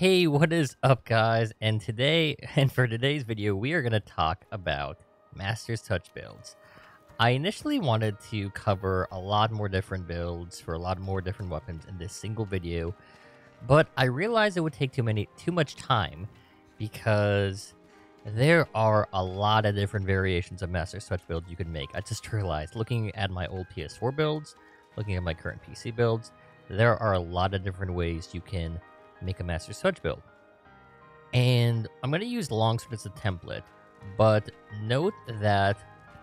Hey, what is up, guys? And for today's video, we are going to talk about Master's Touch builds. I initially wanted to cover a lot more different builds for a lot more different weapons in this single video, but I realized it would take too much time because there are a lot of different variations of Master's Touch builds you can make. I just realized, looking at my old PS4 builds, looking at my current PC builds, there are a lot of different ways you can make a Master's Touch build. And I'm going to use Longsword as a template, but note that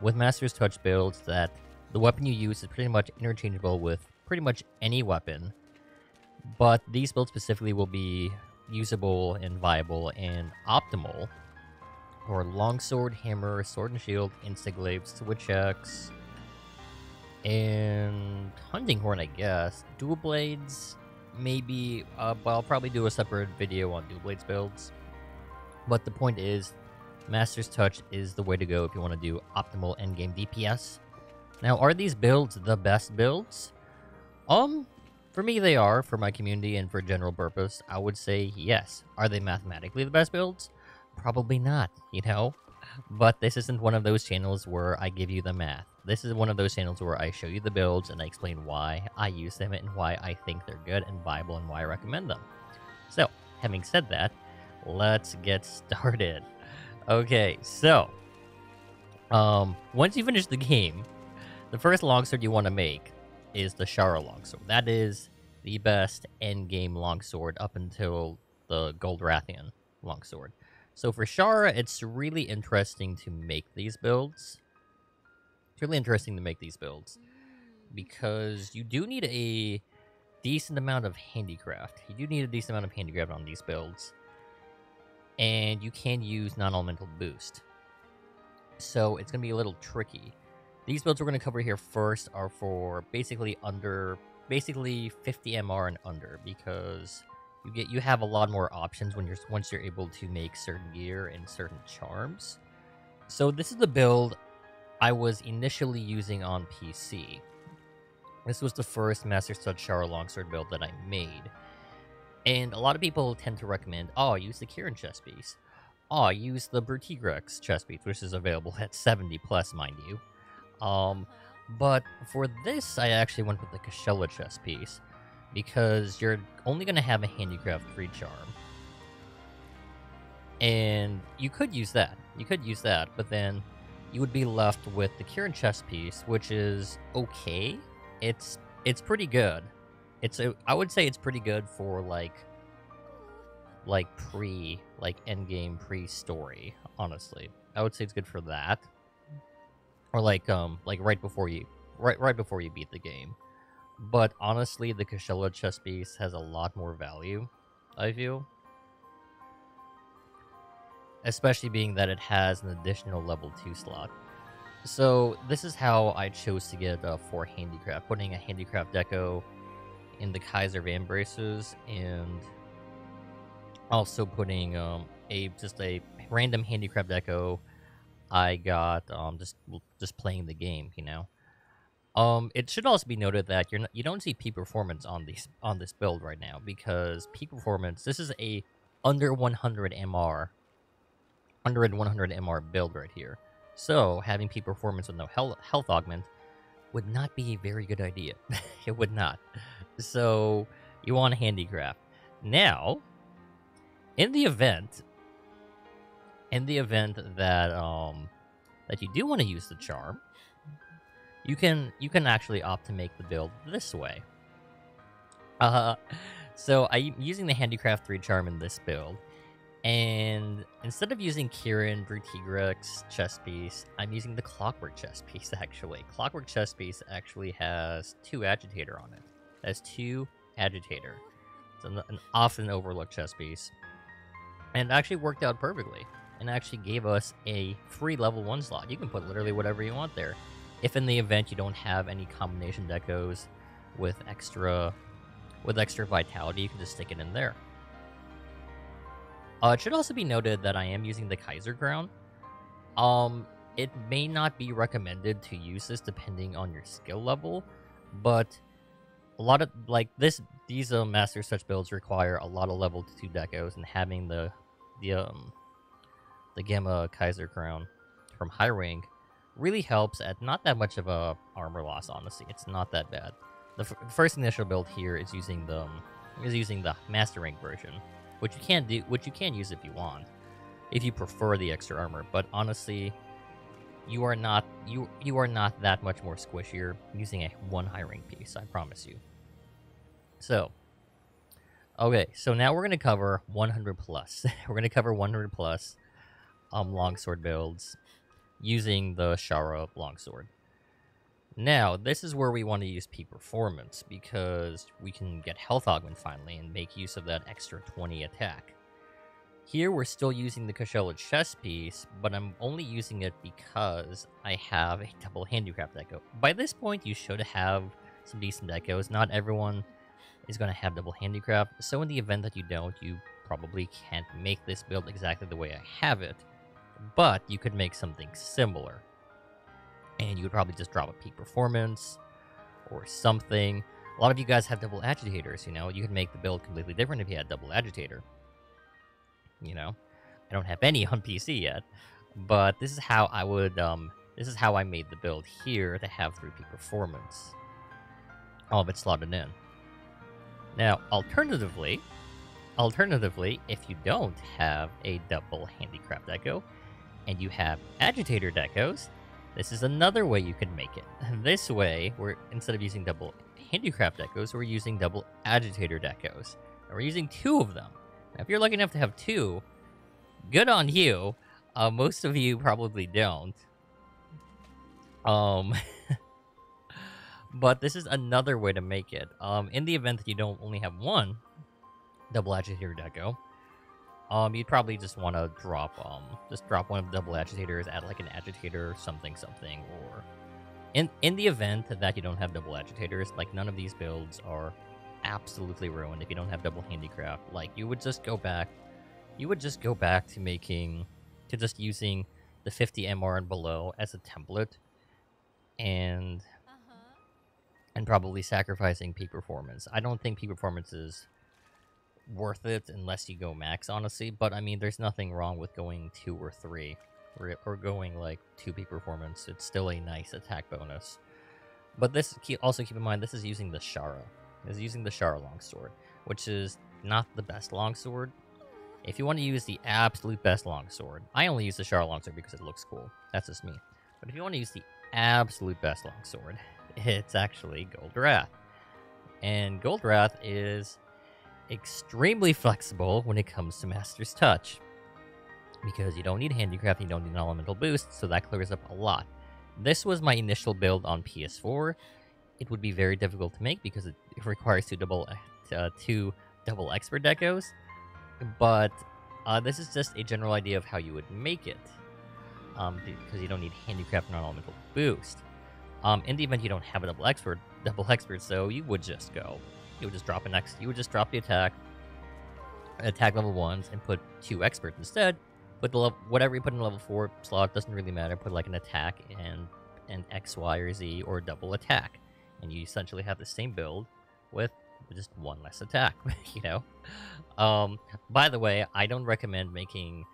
with Master's Touch builds that the weapon you use is pretty much interchangeable with pretty much any weapon, but these builds specifically will be usable and viable and optimal for Longsword, Hammer, Sword and Shield, Insect Glaive, Switch Axe, and Hunting Horn, I guess. Dual Blades, maybe, but I'll probably do a separate video on Dual Blades builds. But the point is, Master's Touch is the way to go if you want to do optimal endgame DPS. Now, are these builds the best builds? For me they are, for my community and for general purpose, I would say yes. Are they mathematically the best builds? Probably not, you know? But this isn't one of those channels where I give you the math. This is one of those channels where I show you the builds and I explain why I use them and why I think they're good and viable and why I recommend them. So, having said that, let's get started. Okay, so, once you finish the game, the first longsword you want to make is the Shara longsword. That is the best endgame longsword up until the Gold Rathian longsword. So for Shara, it's really interesting to make these builds. Because you do need a decent amount of handicraft. On these builds. And you can use non-elemental boost. So it's going to be a little tricky. These builds we're going to cover here first are for basically 50 MR and under, because you have a lot more options when once you're able to make certain gear and certain charms. So this is the build I was initially using on PC. This was the first Master's Touch Shara longsword build that I made. And a lot of people tend to recommend, oh, use the Kirin chest piece. Oh, use the Bertigrex chest piece, which is available at 70 plus, mind you. But for this, I actually went with the Cachella chest piece, because you're only going to have a handicraft free charm. And you could use that. But then you would be left with the Kirin chest piece, which is okay. It's pretty good. I would say it's pretty good for like endgame pre-story, honestly. I would say it's good for that. Or right before you beat the game. But honestly, the Kushala chest piece has a lot more value, I feel. Especially being that it has an additional level 2 slot. So this is how I chose to get 4 handicraft, putting a handicraft deco in the Kaiser van braces, and also putting just a random handicraft deco I got just playing the game, you know. It should also be noted that you don't see peak performance on this build right now, because peak performance, this is a under 100 MR build right here. So having peak performance with no health augment would not be a very good idea. It would not. So you want a handicraft. Now, in the event that that you do want to use the charm, you can actually opt to make the build this way. So I'm using the handicraft 3 charm in this build, and instead of using Kirin, Tigrex chest piece, I'm using the Clockwork chest piece actually. Clockwork chest piece actually has 2 agitator on it. It's an often overlooked chest piece, and it actually worked out perfectly, and actually gave us a free level 1 slot. You can put literally whatever you want there. If in the event you don't have any combination decos with extra vitality, you can just stick it in there. It should also be noted that I am using the Kaiser crown. It may not be recommended to use this depending on your skill level, but a lot of like these Master's Touch builds require a lot of level 2 decos, and having the Gamma Kaiser crown from High Ring really helps at not that much of a armor loss. Honestly, it's not that bad. The first initial build here is using the Master Rank version, which you can do, which you can use if you want, if you prefer the extra armor. But honestly, you are not you are not that much more squishier using a 1 High Ring piece, I promise you. So, okay, so now we're gonna cover 100 plus. We're gonna cover 100 plus longsword builds using the Shara longsword. Now, this is where we want to use peak performance, because we can get health augment finally and make use of that extra 20 attack. Here, we're still using the Cachella chest piece, but I'm only using it because I have a double handicraft deco. By this point, you should have some decent decos. Not everyone is going to have double handicraft, so in the event that you don't, you probably can't make this build exactly the way I have it, but you could make something similar. And you would probably just drop a peak performance or something. A lot of you guys have double agitators, you know. You could make the build completely different if you had double agitator. You know, I don't have any on PC yet, but this is how I would, this is how I made the build here to have 3 peak performance. All of it slotted in. Now, alternatively, if you don't have a double handicraft deco and you have agitator decos, this is another way you could make it. This way, we're instead of using double handicraft decos, we're using double agitator decos. And we're using 2 of them. Now, if you're lucky enough to have 2, good on you. Most of you probably don't. But this is another way to make it. In the event that you don't only have 1 double agitator deco, you'd probably just want to drop just drop 1 of the double agitators, add like an agitator something, or in the event that you don't have double agitators, like none of these builds are absolutely ruined if you don't have double handicraft. Like you would just go back to using the 50 MR and below as a template, and probably sacrificing peak performance. I don't think peak performance is worth it unless you go max, honestly, but I mean, there's nothing wrong with going 2 or 3 or going like 2 peak performance. It's still a nice attack bonus. But this, also keep in mind, this is using the Shara. This is using the Shara longsword, which is not the best longsword. If you want to use the absolute best longsword, I only use the Shara longsword because it looks cool. That's just me. But if you want to use the absolute best longsword, it's actually Gold Rathian. And Gold Rathian is extremely flexible when it comes to Master's Touch, because you don't need handicraft, you don't need an elemental boost, so that clears up a lot. This was my initial build on PS4. It would be very difficult to make because it requires 2 double expert decos, but this is just a general idea of how you would make it, because you don't need handicraft and non-elemental boost. In the event you don't have a double expert, so you would just go. You would just drop an X. You would just drop the attack level 1s, and put 2 experts instead. But whatever you put in level 4 slot doesn't really matter. Put like an attack and an X, Y, or Z, or double attack, and you essentially have the same build with just 1 less attack. You know. By the way, I don't recommend making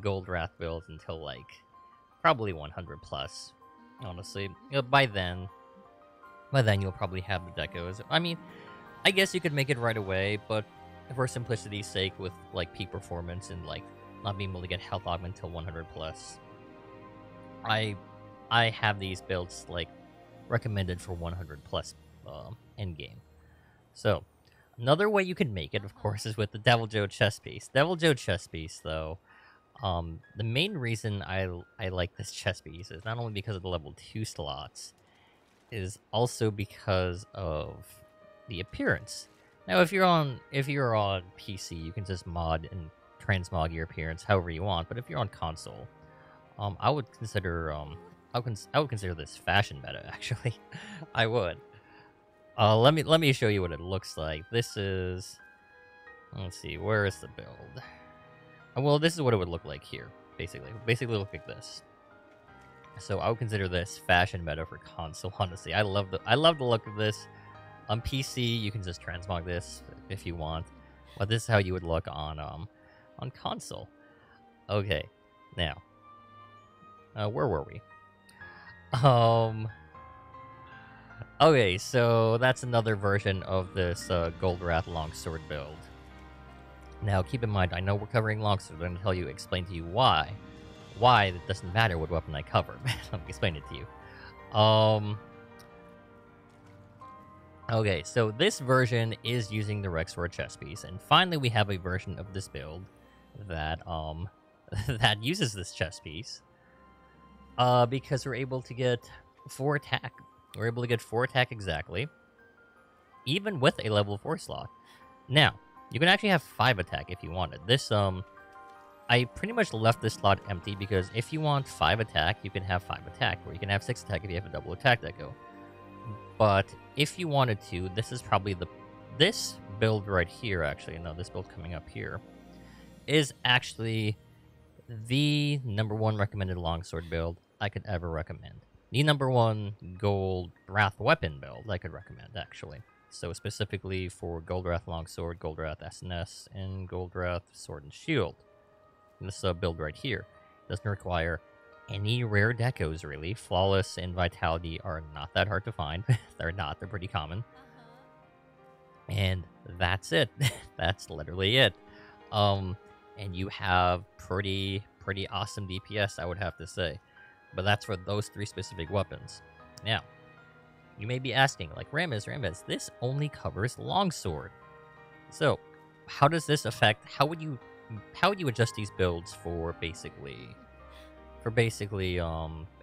Gold Rathian builds until like probably 100 plus. Honestly, you know, by then you'll probably have the decos. I mean, I guess you could make it right away, but for simplicity's sake, with like peak performance and like not being able to get health augment till 100 plus, I have these builds like recommended for 100 plus end game. So another way you could make it, of course, is with the Deviljho chest piece. Deviljho chest piece, though, the main reason I like this chest piece is not only because of the level 2 slots, is also because of the appearance. Now, if you're on PC, you can just mod and transmog your appearance however you want. But if you're on console, I would consider this fashion meta. Actually, I would. Let me show you what it looks like. This is, let's see, where is the build? Well, this is what it would look like here. Basically look like this. So I would consider this fashion meta for console. Honestly, I love the look of this. On PC, you can just transmog this if you want. But this is how you would look on console. Okay, now, where were we? Okay, so that's another version of this Gold Rathian longsword build. Now, keep in mind, I know we're covering longsword, but I'm going to explain to you why. Why it doesn't matter what weapon I cover. Let me explain it to you. Okay, so this version is using the Rexxor chest piece, and finally we have a version of this build that that uses this chest piece. Because we're able to get 4 attack. We're able to get 4 attack exactly, even with a level 4 slot. Now, you can actually have 5 attack if you wanted. This, I pretty much left this slot empty because if you want 5 attack, you can have 5 attack, or you can have 6 attack if you have a double attack deco. But if you wanted to, this is probably the... This build right here, actually, no, this build coming up here, is actually the #1 recommended longsword build I could ever recommend. The #1 Gold Wrath weapon build I could recommend, actually. So specifically for Gold Wrath Longsword, Gold Wrath SNS, and Gold Wrath Sword and Shield. And this build right here doesn't require any rare decos, really. Flawless and Vitality are not that hard to find. They're not. They're pretty common. And that's it. That's literally it. And you have pretty awesome DPS, I would have to say. But that's for those 3 specific weapons. Now, you may be asking, like, Ramez, this only covers longsword. So, how does this affect? How would you adjust these builds for basically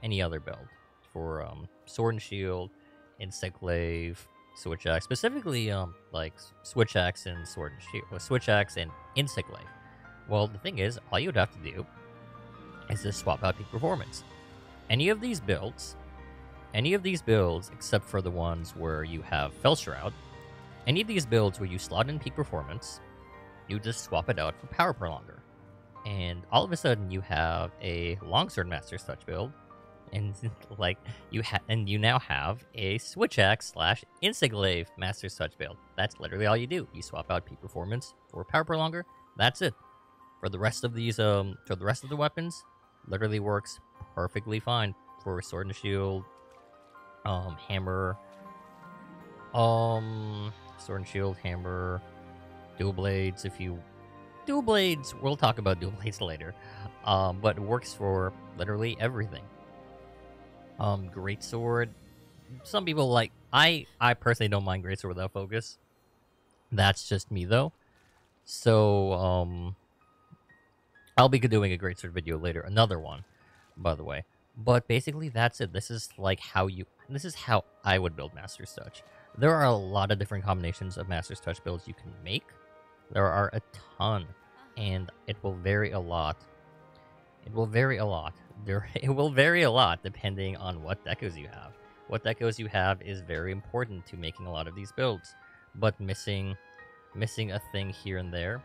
any other build for Sword and Shield, Insect Glaive, Switch Axe, specifically like Switch Axe and Sword and Shield, or Switch Axe and Insect Glaive? Well, the thing is, all you'd have to do is just swap out peak performance. Any of these builds, except for the ones where you have Fell Shroud, any of these builds where you slot in peak performance, you just swap it out for power prolonger. And all of a sudden you have a longsword Master's Touch build, and you now have a Switch Axe / Insect Glaive Master's Touch build. That's literally all you do. You swap out peak performance for power prolonger. That's it. For the rest of these, for the rest of the weapons, literally works perfectly fine for Sword and Shield, Hammer, Sword and Shield, Hammer, Dual Blades. We'll talk about Dual Blades later, but it works for literally everything. Greatsword, some people like, I personally don't mind Greatsword without focus. That's just me though. So, I'll be doing a Greatsword video later, another one, by the way. But basically, that's it. This is like how I would build Master's Touch. There are a lot of different combinations of Master's Touch builds you can make. There are a ton, and it will vary a lot. It will vary a lot depending on what decos you have. What decos you have is very important to making a lot of these builds. But missing a thing here and there,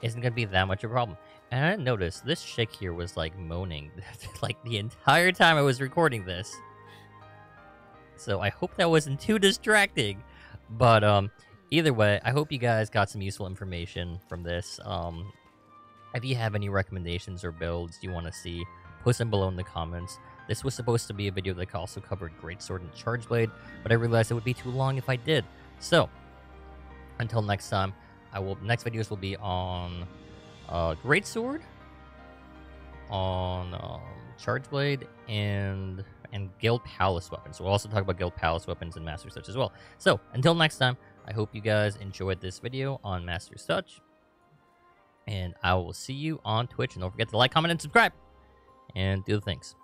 isn't going to be that much of a problem. And I noticed this chick here was like moaning like the entire time I was recording this. So I hope that wasn't too distracting. But either way, I hope you guys got some useful information from this. If you have any recommendations or builds you want to see, post them below in the comments. This was supposed to be a video that also covered Greatsword and Chargeblade, but I realized it would be too long if I did. So, until next time, next videos will be on Greatsword, on Chargeblade, and Guild Palace weapons. We'll also talk about Guild Palace weapons and Master's Touch as well. So until next time, I hope you guys enjoyed this video on Master's Touch, and I will see you on Twitch. And don't forget to like, comment, and subscribe, and do the things.